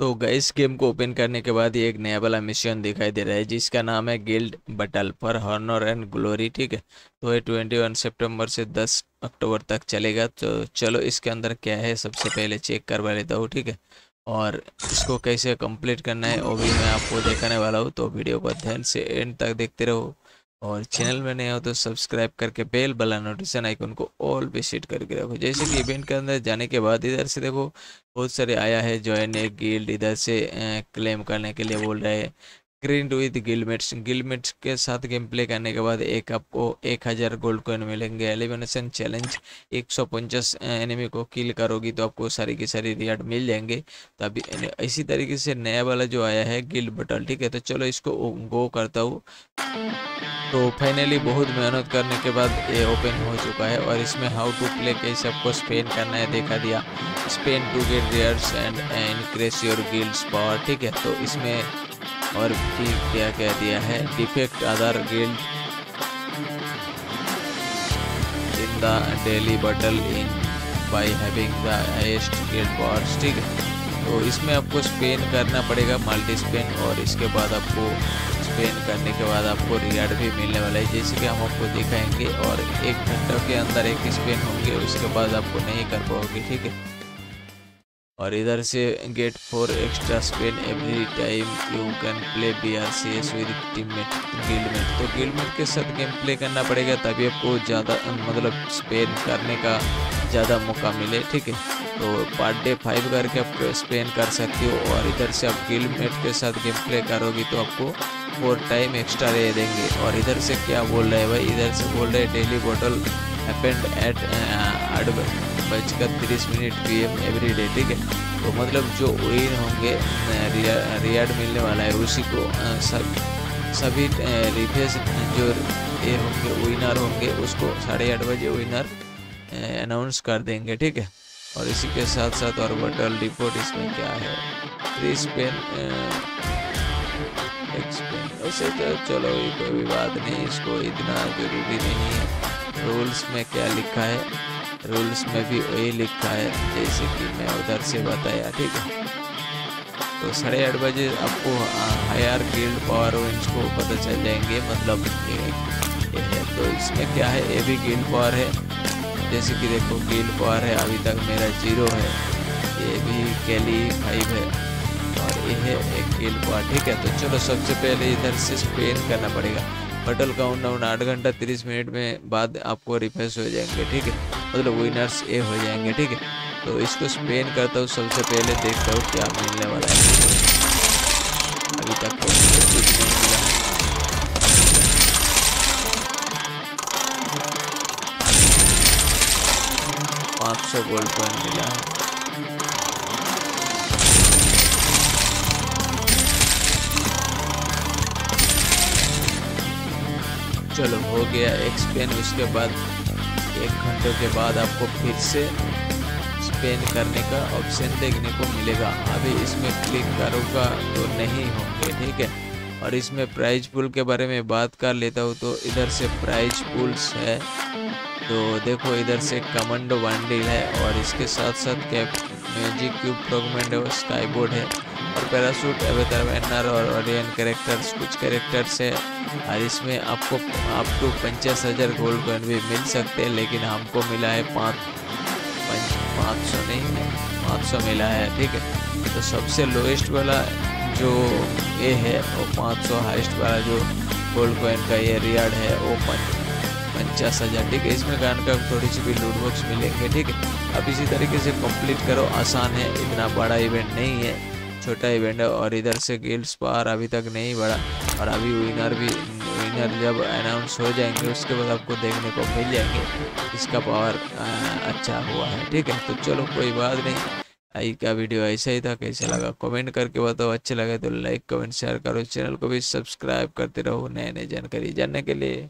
तो guys game को open करने के बाद ये एक नया वाला मिशन दिखाई दे रहा है जिसका नाम है guild battle for honour and glory. ठीक है, तो ये 21 सितंबर से 10 अक्टूबर तक चलेगा। तो चलो इसके अंदर क्या है सबसे पहले चेक करवा लेता हूँ। ठीक है, और इसको कैसे कंप्लीट करना है वो भी मैं आपको दिखाने वाला हूँ, तो वीडियो को ध्यान से एंड तक देखते रहो। और चैनल में नए हो तो सब्सक्राइब करके बेल वाला नोटिफिकेशन आइकन को ऑल पे सेट करके रखो। जैसे कि इवेंट के अंदर जाने के बाद इधर से देखो बहुत सारे आया है, ज्वाइन ए गिल्ड इधर से क्लेम करने के लिए बोल रहे हैं। ग्रीन विद गिल्डमेट्स, गिल्डमेट्स के साथ गेम प्ले करने के बाद एक आपको 1000 गोल्ड कॉइन मिलेंगे। एलिमिनेशन चैलेंज 150 एनिमी को किल करोगी तो आपको सारी की सारी रिवार्ड मिल जाएंगे। तो अभी इसी तरीके से नया वाला जो आया है गिल्ड बैटल। ठीक है, तो चलो इसको गो करता हूँ। तो फाइनली बहुत मेहनत करने के बाद ये ओपन हो चुका है और इसमें हाउ टू प्ले कैसे आपको स्पेन करना है देखा दिया। Spin to get rewards and increase your guild's power. ठीक है, तो इसमें और भी क्या क्या दिया है, defeat other guild in the daily battle in by having the highest guild powers. ठीक है, तो इसमें आपको स्पेन करना पड़ेगा मल्टी स्पेन, और इसके बाद आपको स्पेन करने के बाद आपको रिवार्ड भी मिलने वाला है जैसे कि हम आपको दिखाएंगे। और 1 घंटे के अंदर 1 स्पेन होंगे, उसके बाद आपको नहीं कर पाओगे। ठीक है, और इधर से get 4 extra spin every time you can play BRCS with teammate guildmate. तो गिल्डमेट के साथ गेम प्ले करना पड़ेगा तभी आपको ज़्यादा मतलब स्पेन करने का ज़्यादा मौका मिले। ठीक है, तो पार्ट डे 5 करके आप स्पेन कर सकते हो। और इधर से आप गिल्डमेट के साथ गेम प्ले करोगी तो आपको 4 टाइम एक्स्ट्रा दे देंगे। और इधर से क्या बोल रहे हैं भाई, इधर से बोल रहे daily battle happened at 8:30 PM every day. ठीक है, तो मतलब जो विन होंगे रिवार्ड मिलने वाला है उसी को सभी रिफेस जो ये होंगे विनर होंगे उसको 8:30 बजे विनर अनाउंस कर देंगे। ठीक है, और इसी के साथ साथ और बॉटल रिपोर्ट इसमें क्या है 3 स्पेन ऐसे। तो चलो ये कोई भी बात नहीं, इसको इतना जरूरी नहीं है। रूल्स में क्या लिखा है, रूल्स में भी वही लिखा है जैसे कि मैं उधर से बताया। ठीक है, तो 8:30 बजे आपको हायर गिल्ड पावर विंस को पता चल जाएंगे। मतलब ये है, तो इसमें क्या है ये भी गिल्ड पावर है जैसे कि देखो गिल्ड पावर है अभी तक मेरा 0 है, ये भी कैली 5 है और ये है एक गिल पावर। ठीक है, तो चलो सबसे पहले इधर से स्पेन करना पड़ेगा। बटल काउंटडाउन 8 घंटा 30 मिनट में बाद आपको रिफ्रेश हो जाएंगे। ठीक है, मतलब विनर्स ये हो जाएंगे। ठीक है, तो इसको स्पेन करता हूँ सबसे पहले, देखता हूँ क्या मिलने वाला है। अभी तक तो कुछ नहीं मिला। पाँच 500 गोल्ड कॉइन मिला है। चलो हो गया 1 स्पेन। उसके बाद 1 घंटे के बाद आपको फिर से स्पेन करने का ऑप्शन देखने को मिलेगा। अभी इसमें क्लिक करूँगा तो नहीं होंगे। ठीक है, और इसमें प्राइज पूल के बारे में बात कर लेता हूँ। तो इधर से प्राइज पूल्स है, तो देखो इधर से कमांडो बंडल है और इसके साथ साथ कैप म्यूजिक क्यूब फ्रॉगमेंट है, स्काईबोर्ड है और पैराशूट एवेटर और ऑडियन कैरेक्टर्स कुछ कैरेक्टर्स है। और इसमें आपको आप तो 50,000 गोल्ड कॉइन भी मिल सकते हैं, लेकिन हमको मिला है 500 नहीं 500 मिला है। ठीक है, तो सबसे लोएस्ट वाला जो ये है वो 500, हाइस्ट वाला जो गोल्ड कॉइन का ये रिवार्ड है वो 50,000। ठीक है, इसमें गान का थोड़ी सी भी लूट बॉक्स मिलेंगे। ठीक है, अब इसी तरीके से कंप्लीट करो, आसान है, इतना बड़ा इवेंट नहीं है, छोटा इवेंट है। और इधर से गिल्ड्स पावर अभी तक नहीं बढ़ा और अभी विनर जब अनाउंस हो जाएंगे उसके बाद आपको देखने को मिल जाएंगे इसका पावर अच्छा हुआ है। ठीक है, तो चलो कोई बात नहीं, आई का वीडियो ऐसा ही था। कैसा लगा कमेंट करके बताओ, अच्छे लगे तो लाइक कमेंट शेयर करो, चैनल को भी सब्सक्राइब करते रहो नए नए जानकारी जानने के लिए।